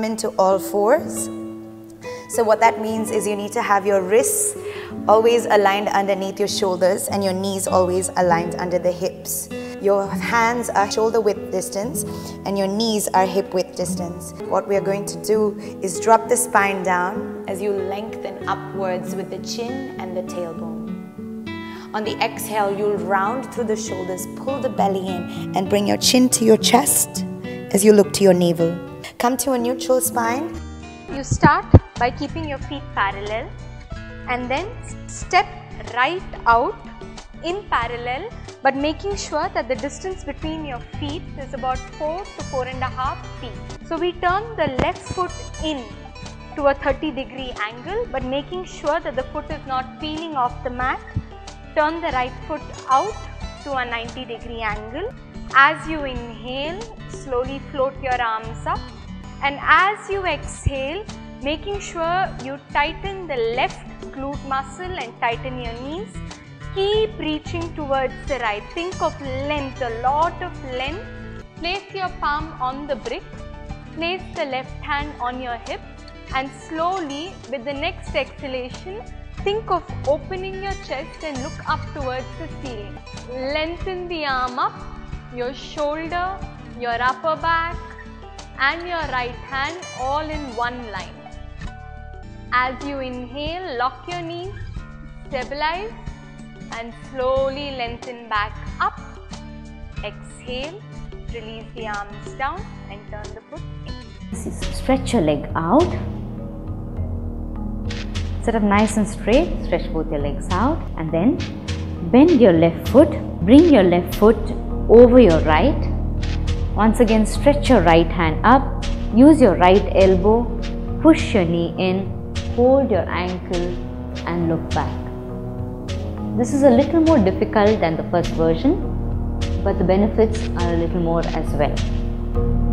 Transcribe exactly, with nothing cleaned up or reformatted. come into all fours. So what that means is you need to have your wrists always aligned underneath your shoulders and your knees always aligned under the hips. Your hands are shoulder width distance and your knees are hip width distance. What we are going to do is drop the spine down as you lengthen upwards with the chin and the tailbone. On the exhale, you'll round through the shoulders, pull the belly in and bring your chin to your chest as you look to your navel. Come to a neutral spine. You start by keeping your feet parallel and then step right out in parallel, but making sure that the distance between your feet is about four to four and a half feet. So we turn the left foot in to a thirty degree angle, but making sure that the foot is not peeling off the mat. Turn the right foot out to a ninety degree angle. As you inhale, slowly float your arms up, and as you exhale, making sure you tighten the left glute muscle and tighten your knees. Keep reaching towards the right. Think of length, a lot of length. Place your palm on the brick. Place the left hand on your hip. And slowly, with the next exhalation, think of opening your chest and look up towards the ceiling. Lengthen the arm up, your shoulder, your upper back, and your right hand all in one line. As you inhale, lock your knees, stabilize, and slowly lengthen back up. Exhale, release the arms down and turn the foot in. Stretch your leg out. Sit up nice and straight, stretch both your legs out, and then bend your left foot. Bring your left foot over your right. Once again, stretch your right hand up. Use your right elbow. Push your knee in. Hold your ankle and look back. This is a little more difficult than the first version, but the benefits are a little more as well.